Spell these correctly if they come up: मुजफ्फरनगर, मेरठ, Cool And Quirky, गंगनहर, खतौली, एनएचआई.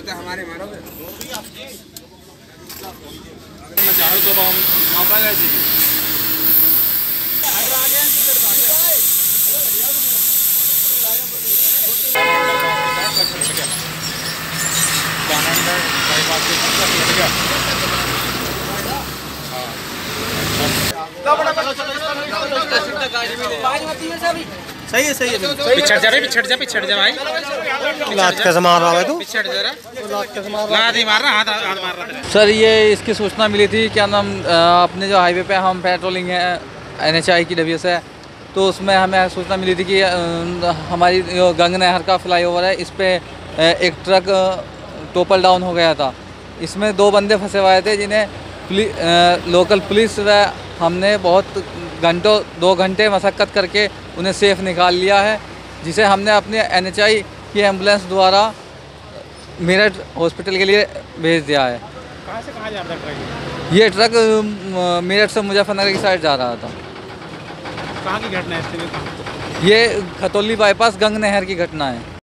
बता हमारे मारोगे सही है सही है। पिछड़ जा भाई, लात कैसे मार रहा है तू? पिछड़ जा रहा। सर ये इसकी सूचना मिली थी, क्या नाम अपने जो हाईवे पे हम पेट्रोलिंग है एनएचआई की डब्ल्यू से, तो उसमें हमें सूचना मिली थी कि हमारी गंगनहर का फ्लाईओवर है, इस पर एक ट्रक टोपल डाउन हो गया था। इसमें दो बंदे फंसे हुए थे जिन्हें लोकल पुलिस व हमने बहुत घंटों 2 घंटे मशक्क़त करके उन्हें सेफ़ निकाल लिया है, जिसे हमने अपने एनएचआई की एम्बुलेंस द्वारा मेरठ हॉस्पिटल के लिए भेज दिया है। कहाँ से कहाँ जा रहा ट्रक? ये ट्रक मेरठ से मुजफ्फरनगर की साइड जा रहा था। कहाँ की घटना है? ये खतौली बाईपास गंगनहर की घटना है।